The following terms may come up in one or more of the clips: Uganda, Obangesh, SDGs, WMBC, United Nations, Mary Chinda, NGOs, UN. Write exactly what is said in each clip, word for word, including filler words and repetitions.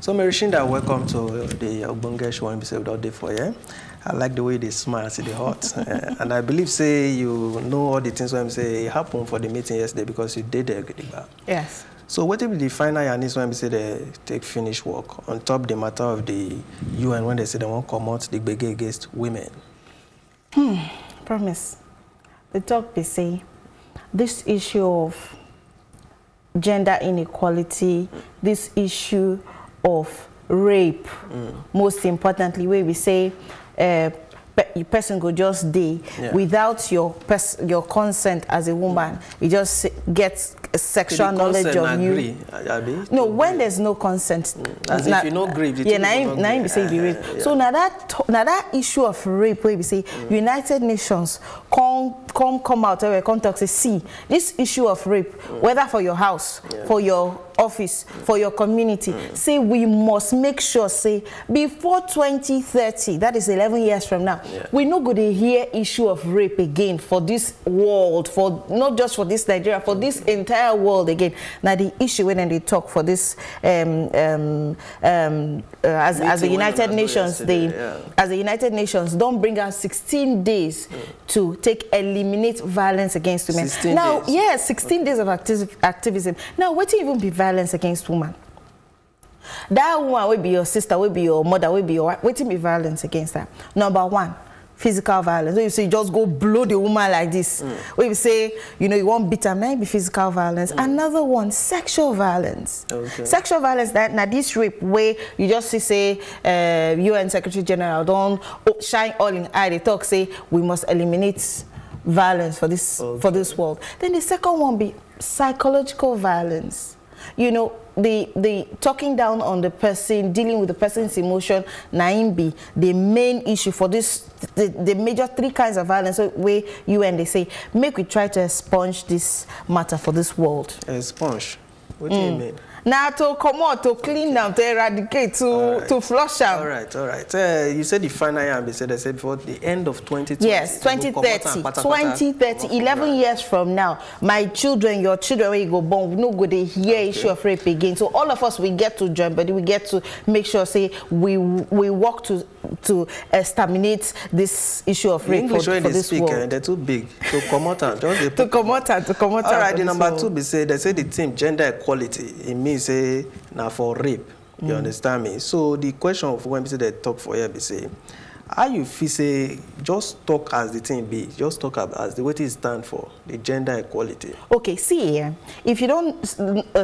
So Mary Chinda, welcome to the Obangesh W M B C Without Day for you. I like the way they smile, see the heart. uh, and I believe, say, you know all the things when say happened for the meeting yesterday because you did the debate. Yes. So what will be the final and this when we say they take finish work on top the matter of the U N when they say they won't come out the beg against women? Hmm. Promise. The talk they say this issue of gender inequality, this issue of rape, mm. most importantly, where we say uh, pe person go just dey yeah. without your pers your consent as a woman, mm. you just get sexual knowledge of you. Agree, Abby, no, when agree. There's no consent, mm. as na, if you no agree. Yeah, now na na we say be rape. Uh, yeah. So now that now that issue of rape, where we say mm. United Nations come come come out or come talk say see this issue of rape, mm. whether for your house, yeah. for your office, for your community, mm. say we must make sure, say, before twenty thirty, that is eleven years from now, yeah. we no go to hear issue of rape again for this world, for not just for this Nigeria, for this entire world again. Now the issue when they talk for this, um, um, um, uh, as, as the United Nations, they, yeah. as the United Nations, don't bring out sixteen days yeah. to take eliminate violence against women. Now, days. yes, sixteen days of activ activism. Now, what even be violence? Violence against woman. That woman will be your sister, will be your mother, will be your wife. Waiting be violence against her. Number one, physical violence. So you say you just go blow the woman like this. Mm. Or you say, you know, you won't beat her, maybe physical violence. Mm. Another one, sexual violence. Okay. Sexual violence, that now this rape where you just see, say, uh, U N Secretary General don't shine all in eye. They talk, say, we must eliminate violence for this, okay. for this world. Then the second one be psychological violence. You know, the the talking down on the person, dealing with the person's emotion, naimbi, the main issue for this, the, the major three kinds of violence where U N they say, make we try to expunge this matter for this world. Expunge? What do mm. you mean? Now to come out, to clean down, to eradicate, to right. to flush out. All right, all right. Uh, you said the final year, they said, I said before the end of twenty twenty. Yes, twenty thirty. twenty thirty, eleven years from now, my children, your children, when you go born, no good, they hear okay. issue of rape again. So all of us, we get to join, but we get to make sure, say, we we work to to exterminate this issue of rape English for, when for they this speak, world. Uh, they're too big. To come out and just to come out and to come out. All right, the number two, they say, they say the team gender equality. It means say now for rape, you mm. understand me. So the question of when we say they talk for here, we say, how you feel say just talk as the thing be, just talk as the way it stand for the gender equality. Okay, see, if you don't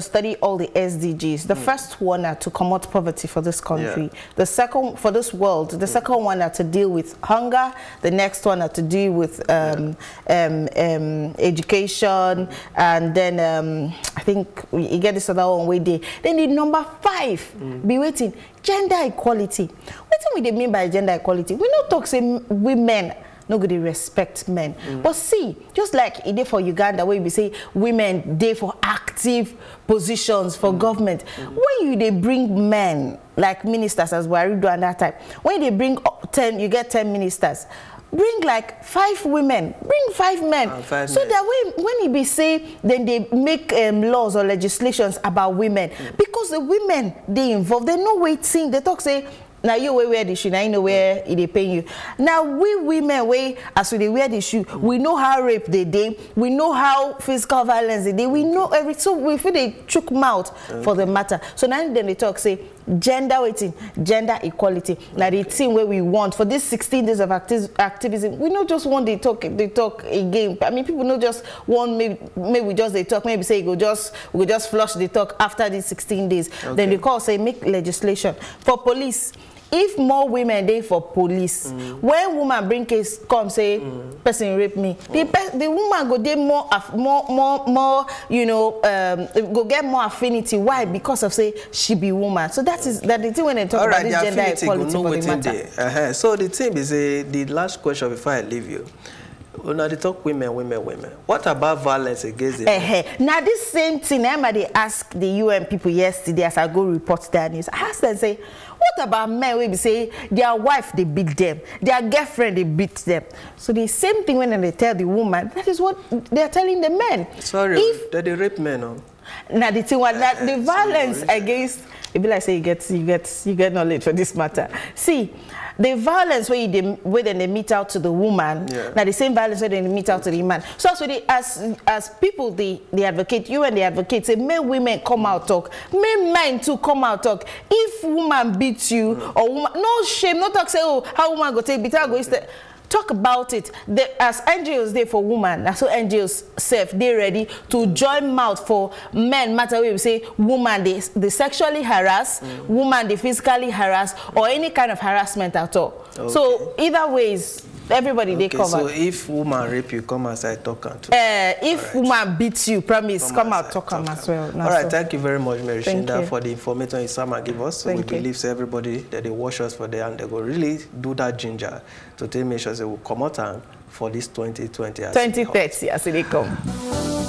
study all the S D Gs, the mm. first one are to combat poverty for this country, yeah. the second for this world, the mm. second one are to deal with hunger, the next one are to deal with um, yeah. um, um, education, mm. and then um, I think you get this other one way day. Then the number five mm. be waiting. Gender equality. What do we mean by gender equality? We not talk say women no good respect men, mm. but see, just like it did for Uganda, where we say women they for active positions for mm. government. Mm. When you they bring men like ministers as well, do and that type. When they bring up ten, you get ten ministers. Bring like five women, bring five men. Uh, five so men. That way, when it be say, then they make um, laws or legislations about women. Mm. Because the women, they involve, they no waiting. They talk, say, now you wear the shoe, now you know where they pay you. Now we women, we, as we wear the shoe, mm. we know how rape they do, we know how physical violence they do, we know everything. So we feel they chook mouth okay. for the matter. So now then they talk, say, gender waiting, gender equality. Now the thing where we want for these sixteen days of acti activism, we not just want they talk, they talk again. I mean, people not just want maybe maybe we just they talk, maybe say go just we just flush the talk after these sixteen days. Okay. Then they call say make legislation for police. If more women they for police, mm. when woman bring case come say mm. person rape me, mm. the the woman go get more more more more you know um, go get more affinity. Why? Because of say she be woman. So that is that the thing when they talk all about right, this gender equality for the matter. Uh -huh. So the thing is uh, the last question before I leave you. Well, now they talk women, women, women. What about violence against them? Uh-huh. Now this same thing, I they ask the U N people yesterday as I go report their news. I asked them say, what about men? We say their wife they beat them, their girlfriend they beat them. So the same thing when they tell the woman, that is what they are telling the men. Sorry, if, that they rape men. Huh? Now the thing was that the violence against, it be like say you get you get you get knowledge for this matter. See, the violence where they where they meet out to the woman, yeah. now the same violence where they meet out to the man. So as we, as as people they they advocate, you and they advocate say may women come mm. out talk, may men too come out talk. If woman beats you mm. or woman, no shame, no talk say oh how woman go take beat her go instead. Talk about it. They, as N G Os there for women, so N G Os self they ready to join mouth for men. Matter we say woman they they sexually harass, mm. woman they physically harass, or any kind of harassment at all. Okay. So either ways, everybody okay, they cover. So if woman rape you, come outside talk and talk. Uh, if right. woman beats you, promise come, come out talk, talk as well. All right, so. Thank you very much, Mary Chinda, for the information Isama give us. Thank we you. Believe everybody that they watch us for there and they go really do that ginger to take measures. They will come out and for this twenty twenty as twenty thirty as they come.